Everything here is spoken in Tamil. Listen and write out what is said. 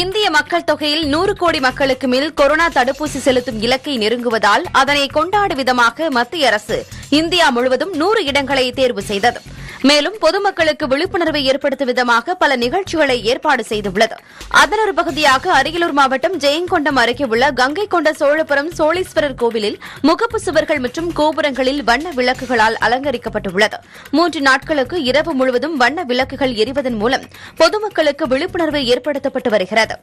இந்திய மக்கள் தொகையில் 100 கோடி மக்களுக்கு மேல் கொரோனா தடுப்பூசி செலுத்தும் இலக்கை நெருங்குவதால் அதனை கொண்டாடும் விதமாக மத்திய அரசு இந்தியா முழுவதும் 100 இடங்களை தேர்வு செய்தது. மேலும் பொதுமக்களுக்கு விழிப்புணர்வை ஏற்படுத்தும் விதமாக பல நிகழ்ச்சிகளை ஏற்பாடு செய்துள்ளது. அதன் ஒரு பகுதியாக அரியலூர் மாவட்டம் ஜெயங்கொண்டம் அருகே உள்ள கங்கை கொண்ட சோழபுரம் சோழீஸ்வரர் கோவிலில் முகப்பு சுவர்கள் மற்றும் கோபுரங்களில் வண்ண விளக்குகளால் அலங்கரிக்கப்பட்டுள்ளது. 3 நாட்களுக்கு இரவு முழுவதும் வண்ண விளக்குகள் எரிவதன் மூலம் பொதுமக்களுக்கு விழிப்புணர்வு ஏற்படுத்தப்பட்டு வருகிறது.